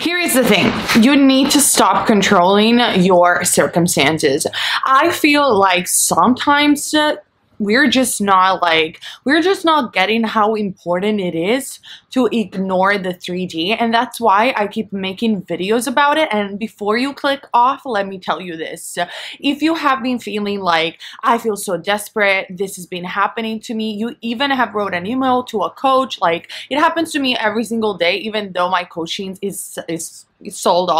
Here is the thing. You need to stop controlling your circumstances. I feel like sometimes we're just not getting how important it is to ignore the 3D, and that's why I keep making videos about it. And before you click off, let me tell you this. If you have been feeling like, I feel so desperate, this has been happening to me, you even have wrote an email to a coach, like it happens to me every single day, even though my coaching is sold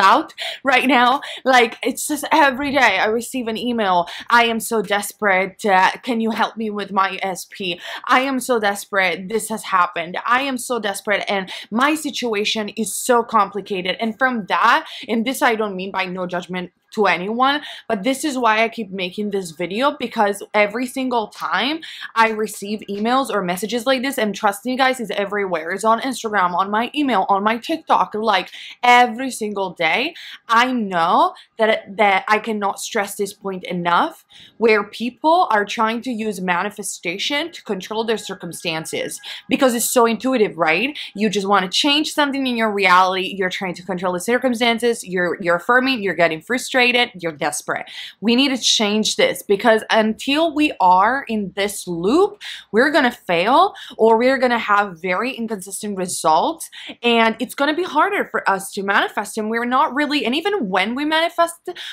out right now. Like, it's just every day I receive an email. I am so desperate. Can you help me with my SP? I am so desperate. This has happened. I am so desperate, and my situation is so complicated. And from that, and this I don't mean by no judgment to anyone, but this is why I keep making this video, because every single time I receive emails or messages like this, and trust me guys, it's everywhere. It's on Instagram, on my email, on my TikTok. Like, every single day I know that I cannot stress this point enough, where people are trying to use manifestation to control their circumstances, because it's so intuitive, right? You just want to change something in your reality, you're trying to control the circumstances, you're affirming, you're getting frustrated, you're desperate. We need to change this, because until we are in this loop, we're gonna fail, or we're gonna have very inconsistent results, and it's gonna be harder for us to manifest. And we're not really, and even when we manifest,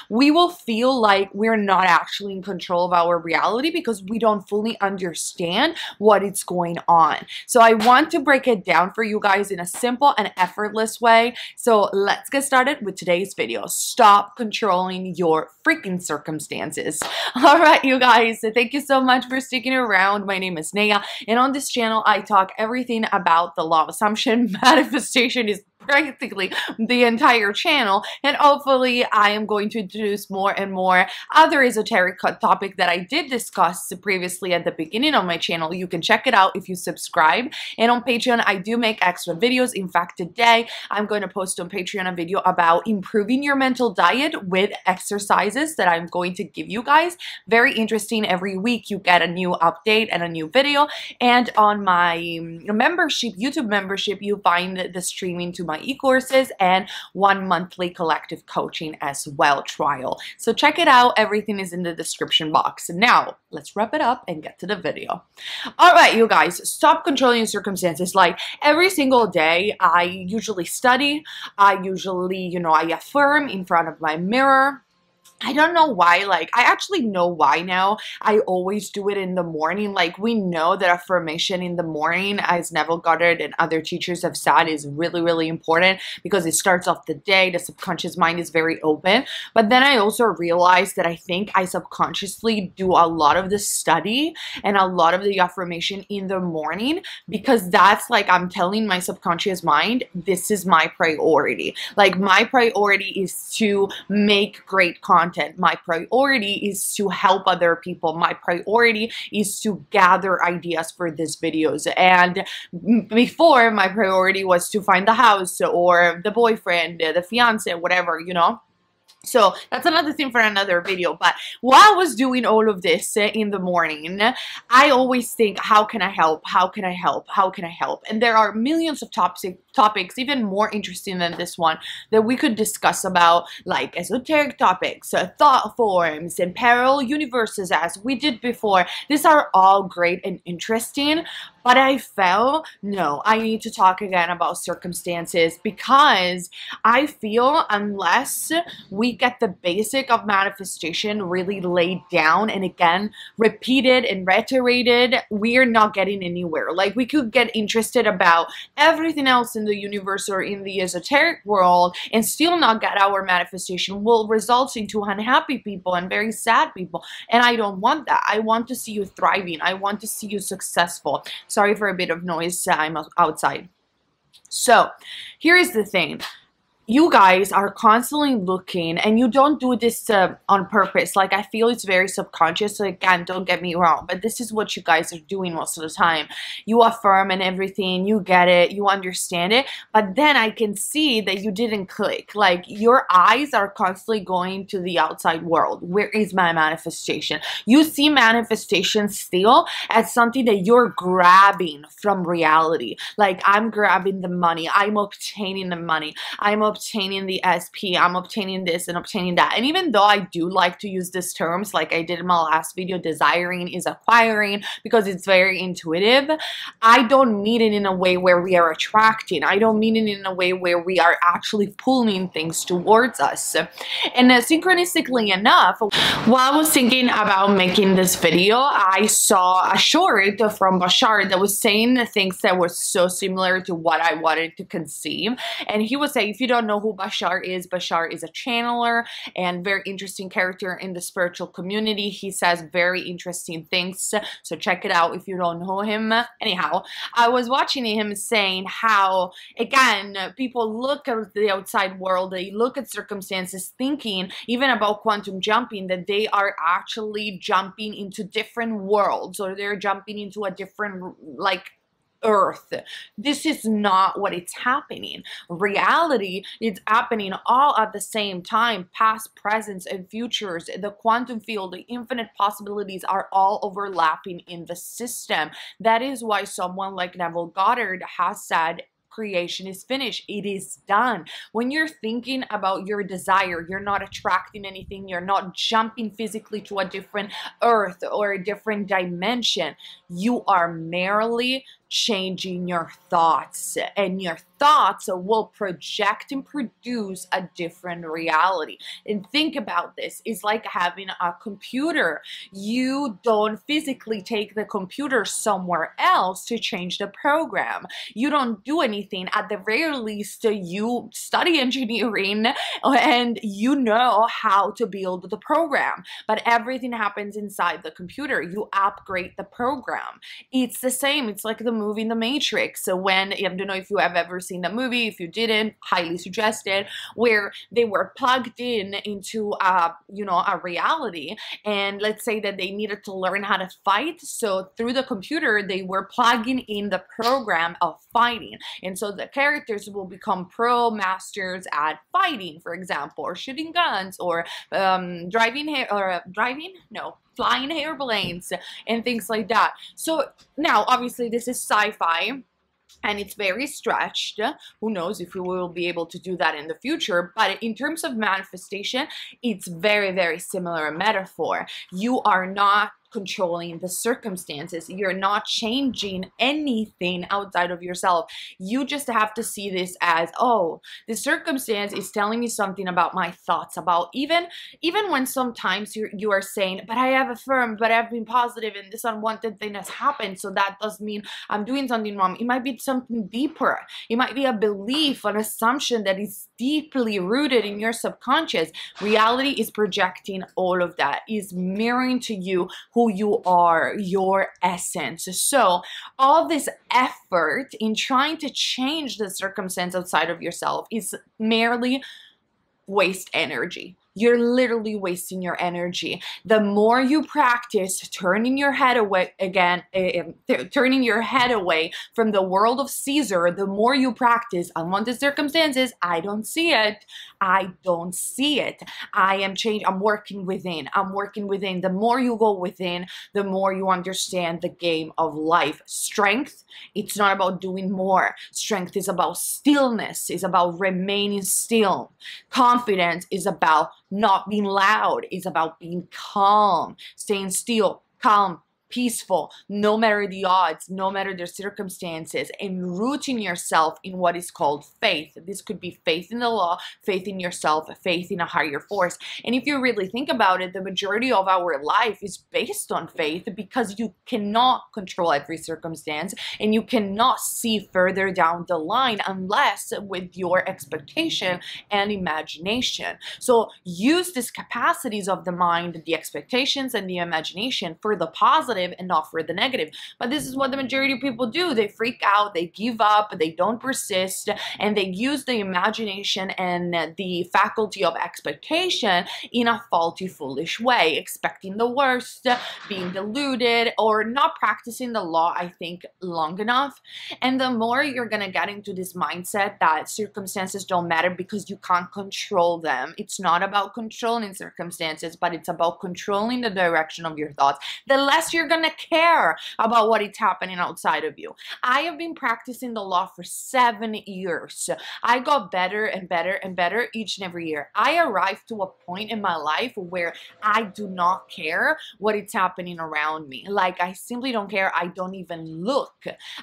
we will feel like we're not actually in control of our reality, because we don't fully understand what is going on. So I want to break it down for you guys in a simple and effortless way. So let's get started with today's video. Stop controlling your freaking circumstances. All right, you guys, thank you so much for sticking around. My name is Nea, and on this channel I talk everything about the law of assumption. Manifestation is practically the entire channel, and hopefully I am going to introduce more and more other esoteric topic that I did discuss previously at the beginning on my channel. You can check it out if you subscribe. And on Patreon I do make extra videos. In fact, today I'm going to post on Patreon a video about improving your mental diet with exercises that I'm going to give you guys. Very interesting. Every week you get a new update and a new video. And on my membership, YouTube membership, you find the streaming to my e-courses and one monthly collective coaching as well trial. So check it out. Everything is in the description box. Now let's wrap it up and get to the video. All right, you guys, stop controlling your circumstances. Like, every single day I usually study. I usually, you know, I affirm in front of my mirror. I don't know why, like, I actually know why now. I always do it in the morning. Like, we know that affirmation in the morning, as Neville Goddard and other teachers have said, is really, really important, because it starts off the day. The subconscious mind is very open. But then I also realized that I think I subconsciously do a lot of the study and a lot of the affirmation in the morning, because that's like, I'm telling my subconscious mind, this is my priority. Like, my priority is to make great content. My priority is to help other people. My priority is to gather ideas for these videos. And before, my priority was to find the house or the boyfriend, the fiance, whatever, you know. So that's another thing for another video. But while I was doing all of this in the morning, I always think, how can I help? How can I help? How can I help? And there are millions of topics, even more interesting than this one, that we could discuss about, like esoteric topics, thought forms, and parallel universes, as we did before. These are all great and interesting. But I felt, no, I need to talk again about circumstances, because I feel unless we get the basic of manifestation really laid down and again repeated and reiterated, we're not getting anywhere. Like, we could get interested about everything else in the universe or in the esoteric world and still not get our manifestation. Will result into unhappy people and very sad people. And I don't want that. I want to see you thriving. I want to see you successful. Sorry for a bit of noise, I'm outside. So here is the thing. you guys are constantly looking, and you don't do this on purpose. Like, I feel it's very subconscious. So again, don't get me wrong, but this is what you guys are doing most of the time. You affirm and everything, you get it, you understand it, but then I can see that you didn't click. Like, your eyes are constantly going to the outside world. Where is my manifestation? You see manifestation still as something that you're grabbing from reality. Like, I'm grabbing the money, I'm obtaining the money, I'm obtaining the SP, I'm obtaining this and obtaining that. And even though I do like to use these terms, like I did in my last video, desiring is acquiring, because it's very intuitive, I don't mean it in a way where we are attracting. I don't mean it in a way where we are actually pulling things towards us. And synchronistically enough, while I was thinking about making this video, I saw a short from Bashar that was saying the things that were so similar to what I wanted to conceive. And he was saying, if you don't know who Bashar is a channeler and very interesting character in the spiritual community. He says very interesting things, so check it out if you don't know him. Anyhow, I was watching him saying how, again, people look at the outside world, they look at circumstances, thinking even about quantum jumping that they are actually jumping into different worlds, or they're jumping into a different, like, Earth. This is not what it's happening. Reality is happening all at the same time, past, presents, and futures. The quantum field, the infinite possibilities are all overlapping in the system. That is why someone like Neville Goddard has said, creation is finished. It is done. When you're thinking about your desire, you're not attracting anything. You're not jumping physically to a different earth or a different dimension. You are merely changing your thoughts, and your thoughts will project and produce a different reality. And think about this, it's like having a computer. You don't physically take the computer somewhere else to change the program. You don't do anything. At the very least, you study engineering and you know how to build the program, but everything happens inside the computer. You upgrade the program. It's the same. It's like the movie The Matrix. So when, I don't know if you have ever seen that movie, if you didn't, highly suggest it, where they were plugged in into a reality, and let's say that they needed to learn how to fight. So through the computer they were plugging in the program of fighting, and so the characters will become pro masters at fighting, for example, or shooting guns, or flying airplanes and things like that. So now, obviously, this is sci-fi and it's very stretched. Who knows if we will be able to do that in the future, but in terms of manifestation, it's very, very similar metaphor. You are not controlling the circumstances. You're not changing anything outside of yourself. You just have to see this as, oh, the circumstance is telling me something about my thoughts, about even when sometimes you are saying, but I have affirmed, but I've been positive, and this unwanted thing has happened, so that does mean I'm doing something wrong. It might be something deeper. It might be a belief, an assumption that is deeply rooted in your subconscious. Reality is projecting all of that, is mirroring to you who you are, your essence. So all this effort in trying to change the circumstance outside of yourself is merely waste energy. You're literally wasting your energy. The more you practice turning your head away from the world of Caesar, the more you practice unwanted circumstances. I don't see it. I don't see it. I am changed. I'm working within. I'm working within. The more you go within, the more you understand the game of life. Strength, it's not about doing more. Strength is about stillness. It's about remaining still. Confidence is about not being loud, is about being calm, staying still, calm, peaceful, no matter the odds, no matter the circumstances, and rooting yourself in what is called faith. This could be faith in the law, faith in yourself, faith in a higher force. And if you really think about it, the majority of our life is based on faith, because you cannot control every circumstance and you cannot see further down the line unless with your expectation and imagination. So use these capacities of the mind, the expectations and the imagination for the positive positive and not for the negative. But this is what the majority of people do. They freak out, they give up, they don't persist, and they use the imagination and the faculty of expectation in a faulty, foolish way, expecting the worst, being deluded, or not practicing the law, I think, long enough. And the more you're gonna get into this mindset that circumstances don't matter because you can't control them. It's not about controlling circumstances, but it's about controlling the direction of your thoughts, the less you're gonna care about what is happening outside of you. I have been practicing the law for 7 years. I got better and better and better each and every year. I arrived to a point in my life where I do not care what is happening around me. Like, I simply don't care. I don't even look.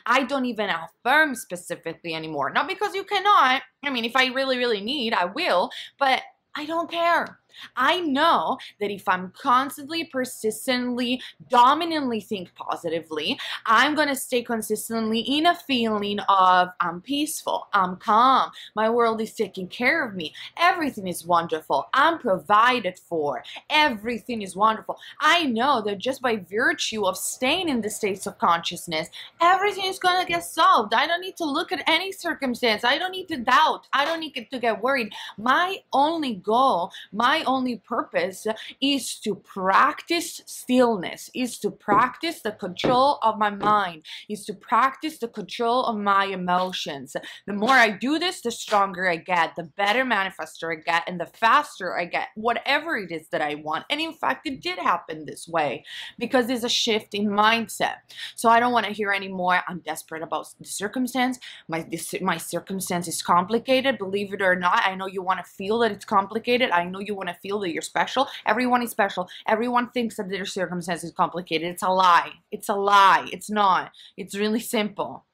I don't even affirm specifically anymore. Not because you cannot. I mean, if I really, really need, I will, but I don't care. I know that if I'm constantly, persistently, dominantly think positively, I'm going to stay consistently in a feeling of I'm peaceful, I'm calm, my world is taking care of me, everything is wonderful, I'm provided for, everything is wonderful. I know that just by virtue of staying in the states of consciousness, everything is going to get solved. I don't need to look at any circumstance. I don't need to doubt. I don't need to get worried. My only goal, my only purpose is to practice stillness, is to practice the control of my mind, is to practice the control of my emotions. The more I do this, the stronger I get, the better manifester I get, and the faster I get whatever it is that I want. And in fact, it did happen this way because there's a shift in mindset. So I don't want to hear anymore, I'm desperate about the circumstance. My circumstance is complicated, believe it or not. I know you want to feel that it's complicated. I know you want to feel that you're special. Everyone is special. Everyone thinks that their circumstance is complicated. It's a lie. It's a lie. It's not. It's really simple.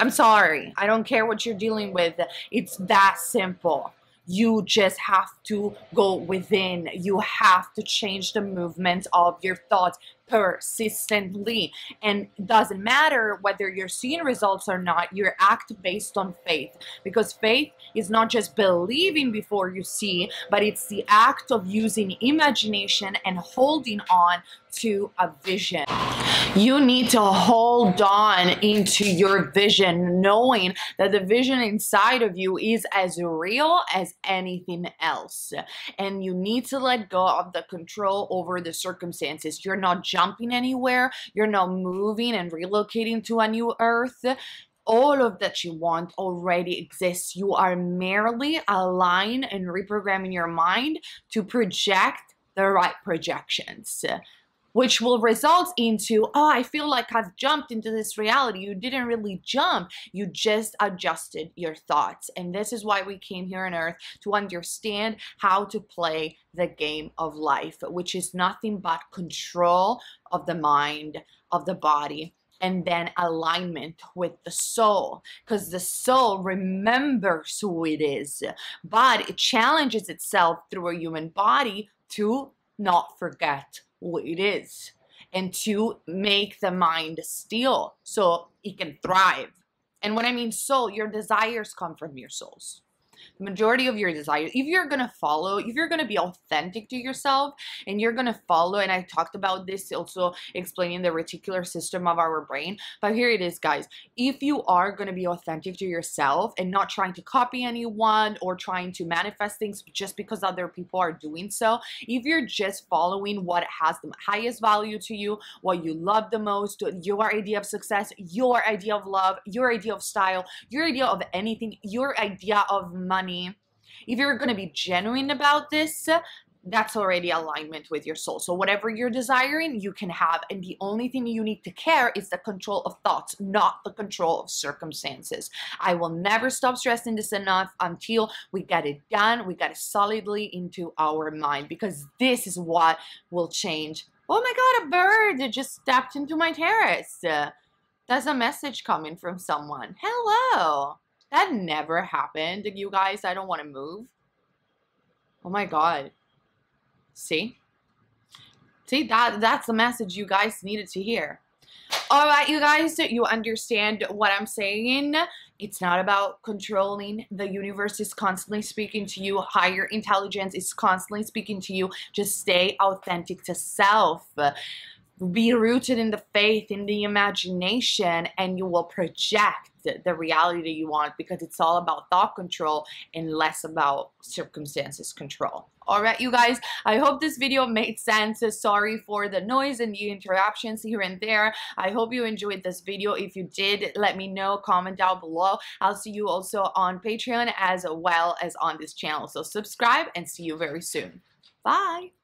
I'm sorry. I don't care what you're dealing with. It's that simple. You just have to go within. You have to change the movement of your thoughts persistently. And it doesn't matter whether you're seeing results or not, you act based on faith. Because faith is not just believing before you see, but it's the act of using imagination and holding on to a vision. You need to hold on into your vision, knowing that the vision inside of you is as real as anything else. And you need to let go of the control over the circumstances. You're not jumping anywhere. You're not moving and relocating to a new earth. All of that you want already exists. You are merely aligning and reprogramming your mind to project the right projections, which will result into, oh, I feel like I've jumped into this reality. You didn't really jump. You just adjusted your thoughts. And this is why we came here on Earth, to understand how to play the game of life, which is nothing but control of the mind, of the body, and then alignment with the soul, because the soul remembers who it is, but it challenges itself through a human body to not forget who it is and to make the mind still so it can thrive. And when I mean soul, your desires come from your souls. The majority of your desires, if you're going to follow, if you're going to be authentic to yourself and you're going to follow, and I talked about this also explaining the reticular system of our brain, but here it is, guys. If you are going to be authentic to yourself and not trying to copy anyone or trying to manifest things just because other people are doing so, if you're just following what has the highest value to you, what you love the most, your idea of success, your idea of love, your idea of style, your idea of anything, your idea of money, if you're going to be genuine about this, that's already alignment with your soul. So whatever you're desiring, you can have. And the only thing you need to care is the control of thoughts, not the control of circumstances. I will never stop stressing this enough until we get it done. We got it solidly into our mind, because this is what will change. Oh my God, a bird just stepped into my terrace. There's a message coming from someone. Hello. That never happened, you guys. I don't want to move. Oh my God. See? See, that's the message you guys needed to hear. All right, you guys, you understand what I'm saying. It's not about controlling. The universe is constantly speaking to you. Higher intelligence is constantly speaking to you. Just stay authentic to self. Be rooted in the faith, in the imagination, and you will project the reality you want, because it's all about thought control and less about circumstances control. All right, you guys, I hope this video made sense. Sorry for the noise and the interruptions here and there. I hope you enjoyed this video. If you did, let me know, comment down below. I'll see you also on Patreon as well as on this channel. So subscribe and see you very soon. Bye.